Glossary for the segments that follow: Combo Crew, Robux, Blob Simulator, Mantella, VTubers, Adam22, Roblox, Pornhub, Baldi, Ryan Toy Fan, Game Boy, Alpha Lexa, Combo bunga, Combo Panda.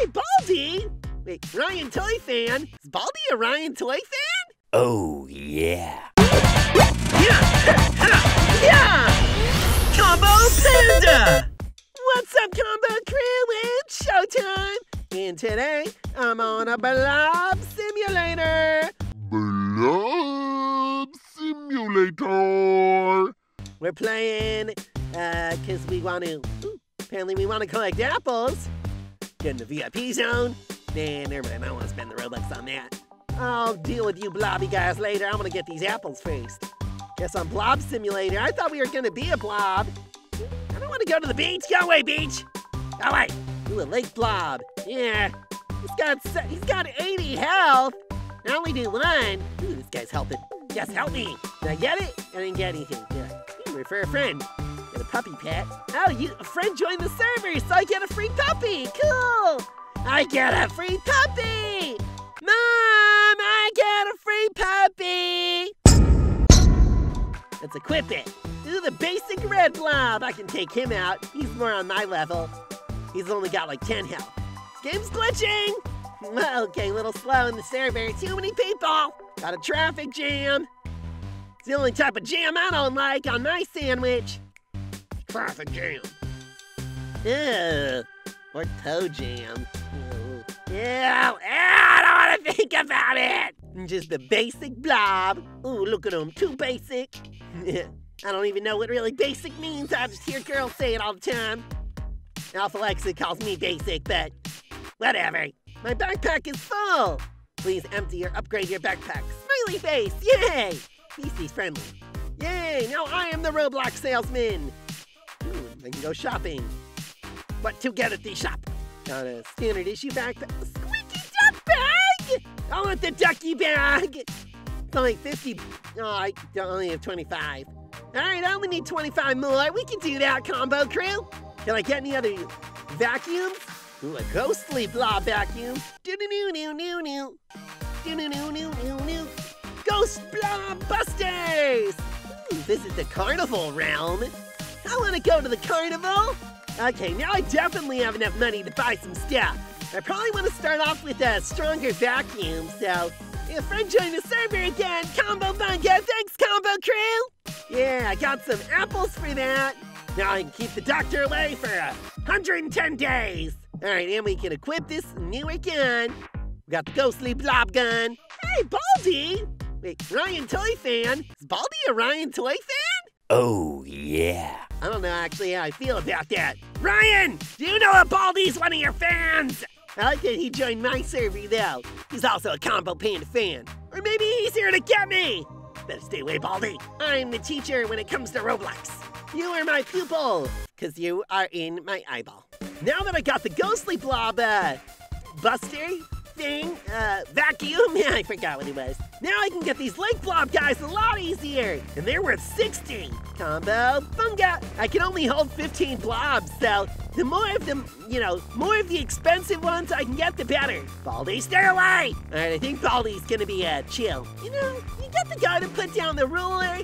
Hey, Baldi! Wait, Ryan Toy Fan? Is Baldi a Ryan Toy Fan? Oh, yeah. Yeah! Combo Panda! What's up, Combo Crew? It's showtime! And today, I'm on a Blob Simulator! Blob Simulator! We're playing, because we want to... Apparently, we want to collect apples. Get in the VIP zone. Nah, never mind. I don't want to spend the Robux on that. I'll deal with you blobby guys later. I'm going to get these apples first. Guess I'm Blob Simulator. I thought we were going to be a blob. I don't want to go to the beach. Go away, beach. Go away. Ooh, a lake blob. Yeah. He's got 80 health. I only do one. Ooh, this guy's helping. Yes, help me. Did I get it? I didn't get anything. Yeah. Ooh, refer a friend. Got a puppy pet. Oh, a friend joined the server, so I get a free puppy. Cool. I get a free puppy. Mom, I get a free puppy. Let's equip it. Ooh, the basic red blob. I can take him out. He's more on my level. He's only got like 10 health. This game's glitching. Okay, a little slow in the server. Too many people. Got a traffic jam. It's the only type of jam I don't like on my sandwich. Traffic jam. Ew. Or toe jam. Ew. Ew. Ew. I don't want to think about it. Just the basic blob. Ooh, look at him. Too basic. I don't even know what really basic means. I just hear girls say it all the time. Alpha Lexa calls me basic, but whatever. My backpack is full. Please empty or upgrade your backpack. Smiley face, yay! PC's friendly. Yay, now I am the Roblox salesman. Ooh, I can go shopping. What to get at the shop? Got a standard issue backpack. A squeaky duck bag! I want the ducky bag! It's only 50. Oh, I only have 25. All right, I only need 25 more. We can do that, Combo Crew. Can I get any other vacuums? Ooh, a ghostly blob vacuum. Do-do-do-do-do-do. Do-do-do-do-do-do. Ghost blob busters! Ooh, this is the carnival realm. I want to go to the carnival. Okay, now I definitely have enough money to buy some stuff. I probably want to start off with a stronger vacuum, so... A friend joined the server again! Combo bunga! Thanks, Combo Crew! Yeah, I got some apples for that! Now I can keep the doctor away for 110 days! Alright, and we can equip this newer gun. We got the ghostly blob gun. Hey, Baldi! Wait, Ryan Toy Fan? Is Baldi a Ryan Toy Fan? Oh, yeah. I don't know actually how I feel about that. Ryan! Do you know that Baldi's one of your fans? I like that he joined my server, though. He's also a Combo Panda fan. Or maybe he's here to get me! Better stay away, Baldi. I'm the teacher when it comes to Roblox. You are my pupil, because you are in my eyeball. Now that I got the ghostly blob, buster thing, vacuum, I forgot what it was. Now I can get these lake blob guys a lot easier, and they're worth 60. Combo bunga. I can only hold 15 blobs, so the more of them, you know, more of the expensive ones I can get, the better. Baldi, stay away! All right, I think Baldi's gonna be chill. You know, you get the guy to put down the ruler.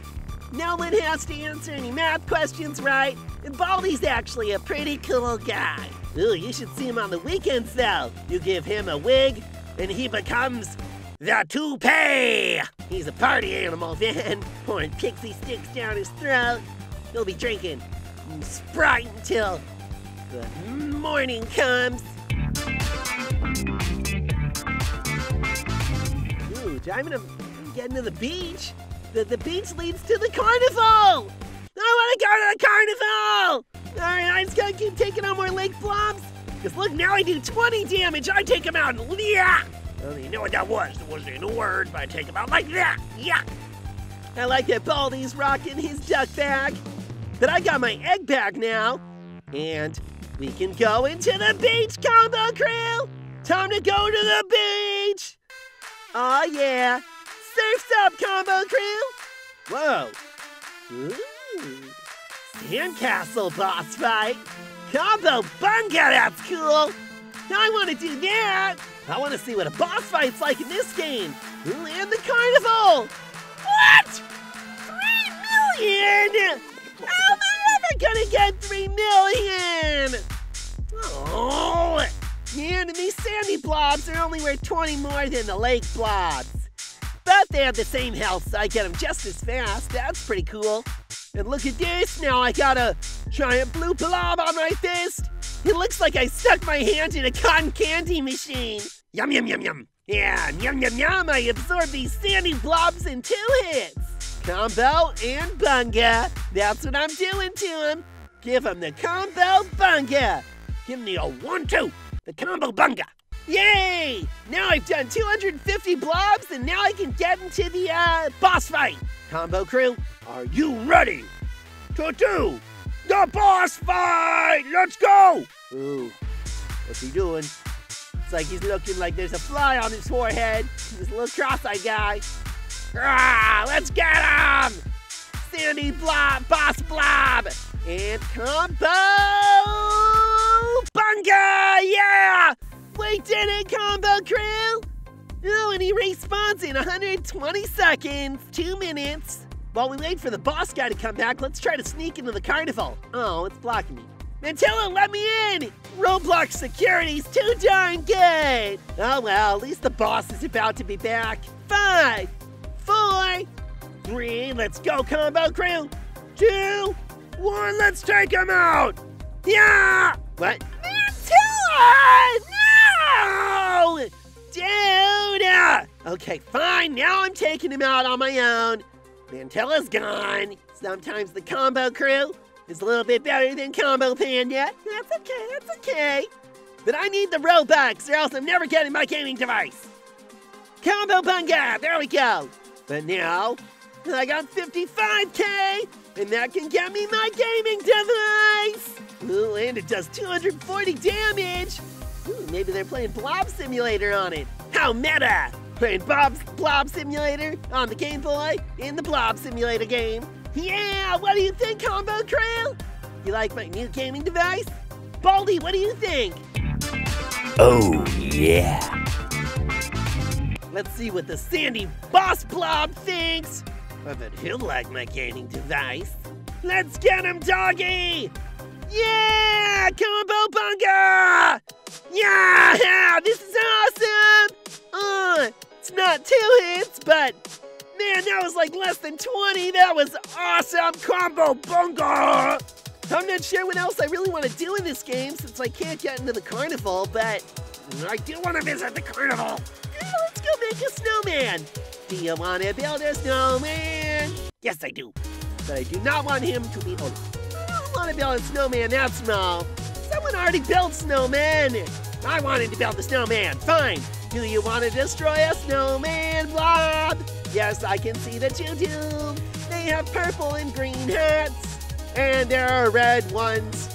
No one has to answer any math questions, right? And Baldi's actually a pretty cool guy. Ooh, you should see him on the weekends, though. You give him a wig, and he becomes the toupee. He's a party animal, man. Pouring pixie sticks down his throat. He'll be drinking Sprite until the morning comes. Ooh, I'm getting to the beach. The beach leads to the carnival! I want to go to the carnival! Alright, I just gotta keep taking on more lake blobs. Because look, now I do 20 damage. I take him out and yeah! I don't even know what that was. It wasn't even a word, but I take him out like that. Yeah! I like that Baldi's rocking his duck bag. But I got my egg bag now. And we can go into the beach, Combo Crew! Time to go to the beach! Aw, yeah! Surf's up, Combo Crew! Whoa! Ooh! Sandcastle boss fight! Combo bunga, that's cool! I want to do that! I want to see what a boss fight's like in this game! Ooh, and the carnival! What?! 3 million?! How am I ever gonna get 3 million?! Oh! The enemy sandy blobs are only worth 20 more than the lake blobs. But they have the same health, so I get them just as fast. That's pretty cool. And look at this, now I got a giant blue blob on my fist. It looks like I stuck my hand in a cotton candy machine. Yum, yum, yum, yum. Yeah, yum, yum, yum. I absorb these sandy blobs in 2 hits. Combo and bunga. That's what I'm doing to him. Give him the combo bunga. Give me a 1-2. The combo bunga. Yay! Now I've done 250 blobs, and now I can get into the boss fight. Combo crew, are you ready to do the boss fight? Let's go! Ooh, what's he doing? It's like he's looking like there's a fly on his forehead. This little cross-eyed guy. Ah, let's get him! Sandy blob, boss blob, and combo bunga! Yeah! We did it, Combo Crew! Oh, and he respawns in 120 seconds, 2 minutes. While we wait for the boss guy to come back, let's try to sneak into the carnival. Oh, it's blocking me. Mantella, let me in! Roblox security's too darn good! Oh well, at least the boss is about to be back. 5, 4, 3, let's go, Combo Crew! 2, 1, let's take him out! Yeah! What? Mantella! No! Dude! Okay, fine, now I'm taking him out on my own. Mantella's gone. Sometimes the combo crew is a little bit better than Combo Panda. That's okay, that's okay. But I need the Robux or else I'm never getting my gaming device. Combo bunga, there we go. But now, I got 55K, and that can get me my gaming device. Ooh, and it does 240 damage. Ooh, maybe they're playing Blob Simulator on it. How meta! Playing Blob Simulator on the Game Boy in the Blob Simulator game. Yeah, what do you think, Combo Crew? You like my new gaming device? Baldi, what do you think? Oh, yeah. Let's see what the sandy boss blob thinks. I bet he'll like my gaming device. Let's get him, doggy! Yeah! Combo bunga! Yeah! This is awesome! It's not 2 hits, but man, that was like less than 20. That was awesome! Combo bunga! I'm not sure what else I really want to do in this game since I can't get into the carnival, but I do want to visit the carnival. Yeah, let's go make a snowman. Do you want to build a snowman? Yes, I do. But I do not want him to be old. I don't want to build a snowman that small. Someone already built snowmen. I wanted to build a snowman. Fine. Do you want to destroy a snowman blob? Yes, I can see that you do. They have purple and green hats. And there are red ones.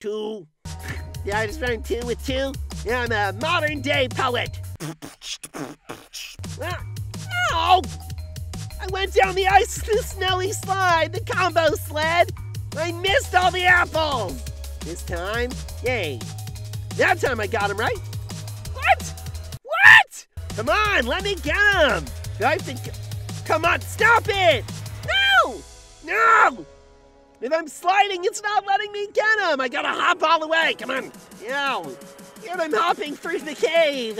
2. Yeah, I just rhymed 2 with 2. Yeah, I'm a modern day poet. No! I went down the ice, the snowy slide, the combo sled. I missed all the apples! This time, yay. That time I got him right. What? What? Come on, let me get him. Do I have to... Come on, stop it! No! No! If I'm sliding, it's not letting me get him. I gotta hop all the way. Come on. Ow. And I'm hopping through the cave.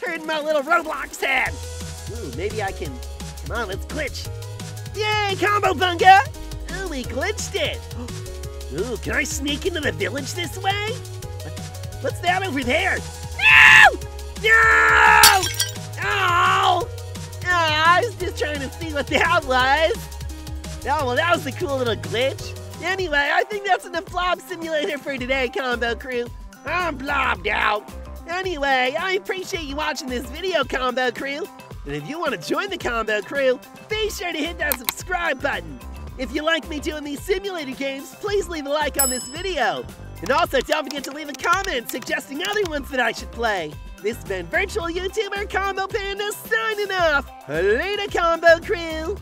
Turn my little Roblox head. Ooh, maybe I can... Come on, let's glitch. Yay, Combo bunga! Ooh, we glitched it. Ooh, can I sneak into the village this way? What's that over there? No! No! Oh! Oh, I was just trying to see what that was. Oh, well, that was a cool little glitch. Anyway, I think that's enough Blob Simulator for today, Combo Crew. I'm blobbed out. Anyway, I appreciate you watching this video, Combo Crew. And if you want to join the Combo Crew, be sure to hit that subscribe button. If you like me doing these simulator games, please leave a like on this video. And also, don't forget to leave a comment suggesting other ones that I should play. This has been virtual YouTuber Combo Panda signing off. Later, Combo Crew.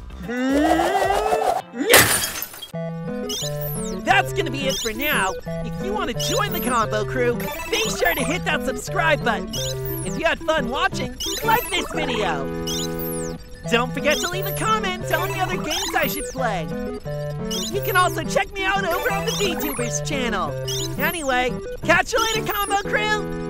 That's gonna be it for now. If you want to join the Combo Crew, be sure to hit that subscribe button. If you had fun watching, like this video. Don't forget to leave a comment on any other games I should play. You can also check me out over on the VTubers channel. Anyway, catch you later, Combo Crew!